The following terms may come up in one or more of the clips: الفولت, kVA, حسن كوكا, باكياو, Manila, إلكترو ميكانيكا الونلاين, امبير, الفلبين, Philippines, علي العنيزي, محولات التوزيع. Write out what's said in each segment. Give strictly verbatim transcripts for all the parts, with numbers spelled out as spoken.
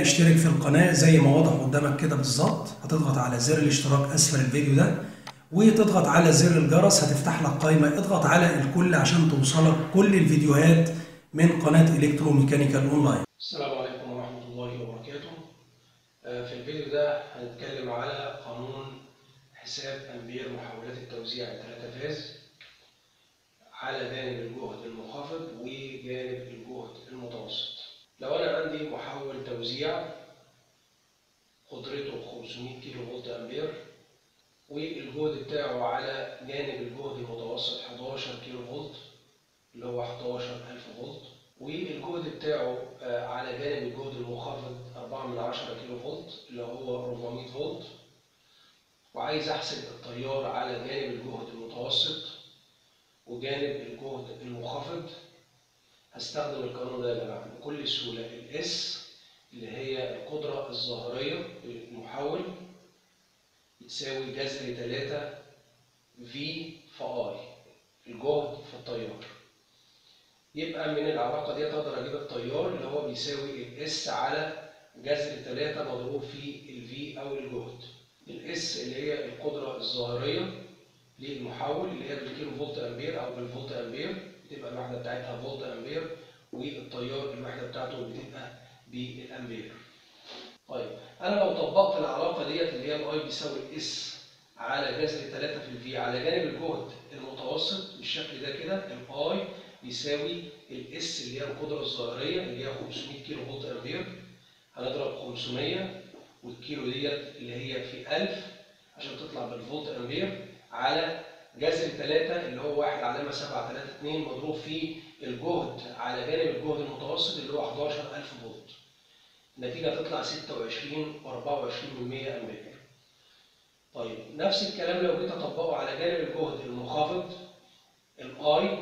اشترك في القناة زي ما واضح قدامك كده بالظبط. هتضغط على زر الاشتراك اسفل الفيديو ده وتضغط على زر الجرس، هتفتح لك قائمة، اضغط على الكل عشان توصلك كل الفيديوهات من قناة إلكترو ميكانيكا الونلاين. السلام عليكم ورحمة الله وبركاته. في الفيديو ده هنتكلم على قانون حساب أمبير محولات التوزيع ثلاثة فاز على جانب الجهد المنخفض وجانب الجهد المتوسط. لو أنا عندي محول توزيع قدرته خمسمية كيلو فولت أمبير والجهد بتاعه على جانب الجهد المتوسط حداشر كيلو فولت اللي هو حداشر ألف فولت، والجهد بتاعه على جانب الجهد المنخفض أربعة من عشرة كيلو فولت اللي هو أربعمية فولت، وعايز أحسب التيار على جانب الجهد المتوسط وجانب الجهد المنخفض. هستخدم القانون ده يا جماعه بكل سهوله، الاس اللي هي القدره الظاهريه للمحول يساوي جذر ثلاثة في في اي الجهد في التيار. يبقى من العلاقه دي اقدر اجيب التيار اللي هو بيساوي الاس على جذر ثلاثة مضروب في الفي او الجهد. الاس اللي هي القدره الظاهريه للمحول اللي هي بالكيلو فولت امبير او بالفولت امبير، تبقى الوحدة بتاعتها فولت أمبير والتيار الوحدة بتاعته بتبقى بالأمبير. طيب أنا لو طبقت العلاقة ديت اللي هي الأي بيساوي الإس على جذر ثلاثة في الفي على جانب الجهد المتوسط بالشكل ده كده، الأي بيساوي الإس اللي هي القدرة الظاهرية اللي هي خمسمية كيلو فولت أمبير، هنضرب خمسمية والكيلو ديت اللي هي في ألف عشان تطلع بالفولت أمبير على جذر ثلاثة اللي هو واحد علامة سبعة ثلاثة اتنين مضروب في الجهد على جانب الجهد المتوسط اللي هو حداشر ألف فولت. النتيجة تطلع ستة وعشرين وأربعة وعشرين من مية أمبير. طيب نفس الكلام لو جيت أطبقه على جانب الجهد المنخفض، الأي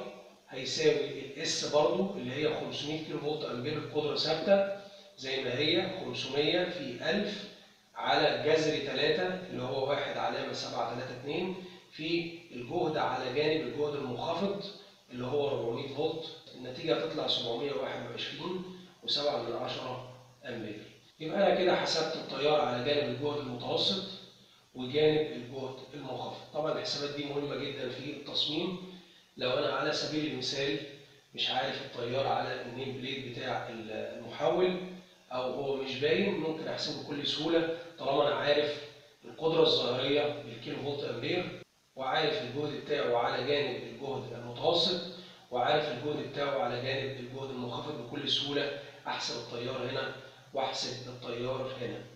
هيساوي الإس برضه اللي هي خمسمية كيلو فولت أمبير القدرة ثابتة زي ما هي خمسمية في ألف على جذر ثلاثة اللي هو واحد علامة سبعة ثلاثة اتنين في الجهد على جانب الجهد المنخفض اللي هو أربعمية فولت. النتيجة تطلع سبعمية وواحد وعشرين وسبعة من عشرة أمبير. يبقى أنا كده حسبت التيار على جانب الجهد المتوسط وجانب الجهد المنخفض. طبعا الحسابات دي مهمة جدا في التصميم. لو أنا على سبيل المثال مش عارف التيار على النيم بليت بتاع المحول أو هو مش باين، ممكن أحسبه بكل سهولة طالما أنا عارف القدرة الظاهرية بالكيلو فولت أمبير وعارف الجهد بتاعه على جانب الجهد المتوسط وعارف الجهد بتاعه على جانب الجهد المنخفض. بكل سهولة أحسب التيار هنا وأحسب التيار هنا.